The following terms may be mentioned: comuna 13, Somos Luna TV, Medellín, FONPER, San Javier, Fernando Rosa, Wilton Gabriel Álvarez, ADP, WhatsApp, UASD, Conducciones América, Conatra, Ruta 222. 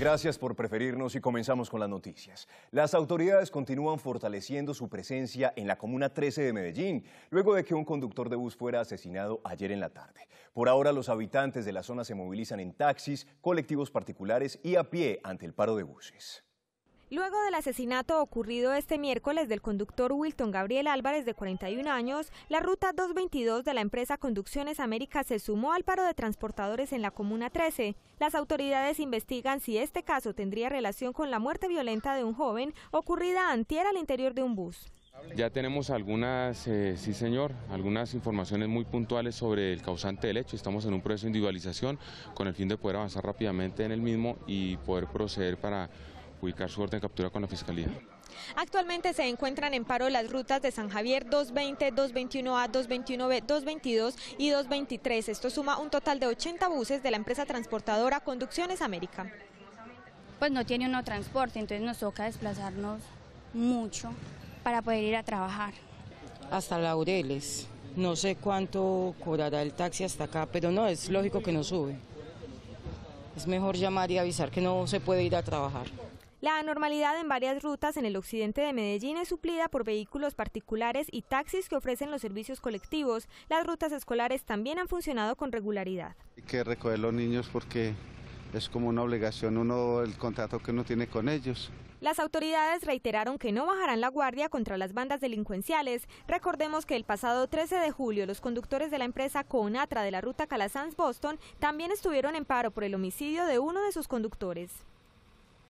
Gracias por preferirnos y comenzamos con las noticias. Las autoridades continúan fortaleciendo su presencia en la comuna 13 de Medellín, luego de que un conductor de bus fuera asesinado ayer en la tarde. Por ahora, los habitantes de la zona se movilizan en taxis, colectivos particulares y a pie ante el paro de buses. Luego del asesinato ocurrido este miércoles del conductor Wilton Gabriel Álvarez, de 41 años, la Ruta 222 de la empresa Conducciones América se sumó al paro de transportadores en la comuna 13. Las autoridades investigan si este caso tendría relación con la muerte violenta de un joven ocurrida antier al interior de un bus. Ya tenemos algunas, algunas informaciones muy puntuales sobre el causante del hecho. Estamos en un proceso de individualización con el fin de poder avanzar rápidamente en el mismo y poder proceder para ubicar su orden de captura con la Fiscalía. Actualmente se encuentran en paro las rutas de San Javier 220, 221A, 221B, 222 y 223. Esto suma un total de 80 buses de la empresa transportadora Conducciones América. Pues no tiene uno transporte, entonces nos toca desplazarnos mucho para poder ir a trabajar. Hasta Laureles, no sé cuánto cobrará el taxi hasta acá, pero no, es lógico que no sube. Es mejor llamar y avisar que no se puede ir a trabajar. La anormalidad en varias rutas en el occidente de Medellín es suplida por vehículos particulares y taxis que ofrecen los servicios colectivos. Las rutas escolares también han funcionado con regularidad. Hay que recoger los niños porque es como una obligación, el contrato que uno tiene con ellos. Las autoridades reiteraron que no bajarán la guardia contra las bandas delincuenciales. Recordemos que el pasado 13 de julio los conductores de la empresa Conatra de la ruta Calasanz-Boston también estuvieron en paro por el homicidio de uno de sus conductores.